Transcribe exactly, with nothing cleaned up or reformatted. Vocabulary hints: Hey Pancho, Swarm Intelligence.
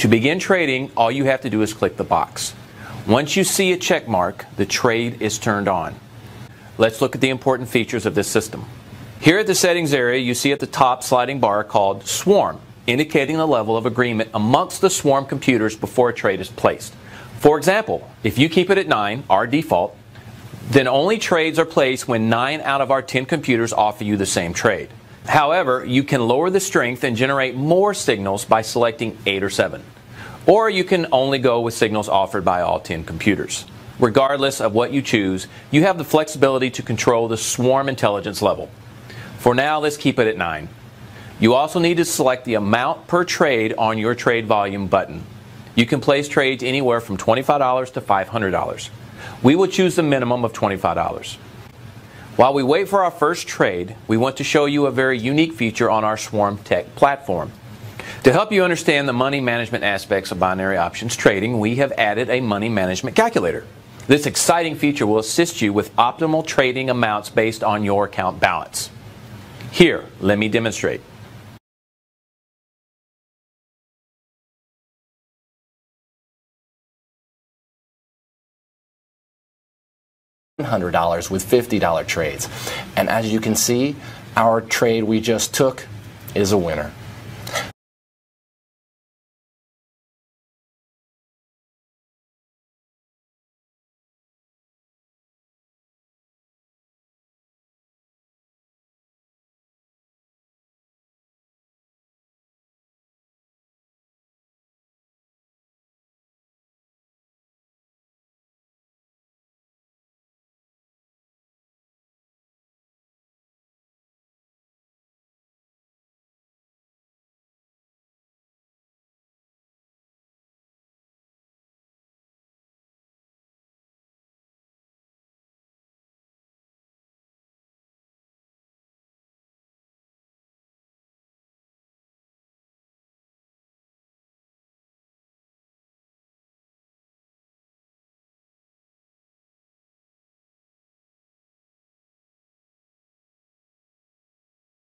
To begin trading, all you have to do is click the box. Once you see a check mark, the trade is turned on. Let's look at the important features of this system. Here at the settings area, you see at the top sliding bar called Swarm, indicating the level of agreement amongst the Swarm computers before a trade is placed. For example, if you keep it at nine, our default, then only trades are placed when nine out of our ten computers offer you the same trade. However, you can lower the strength and generate more signals by selecting eight or seven. Or you can only go with signals offered by all ten computers. Regardless of what you choose, you have the flexibility to control the Swarm intelligence level. For now, let's keep it at nine. You also need to select the amount per trade on your trade volume button. You can place trades anywhere from twenty-five dollars to five hundred dollars. We will choose the minimum of twenty-five dollars. While we wait for our first trade, we want to show you a very unique feature on our Swarm Tech platform. To help you understand the money management aspects of binary options trading, we have added a money management calculator. This exciting feature will assist you with optimal trading amounts based on your account balance. Here, let me demonstrate. one hundred dollars with fifty dollar trades. And as you can see, our trade we just took is a winner.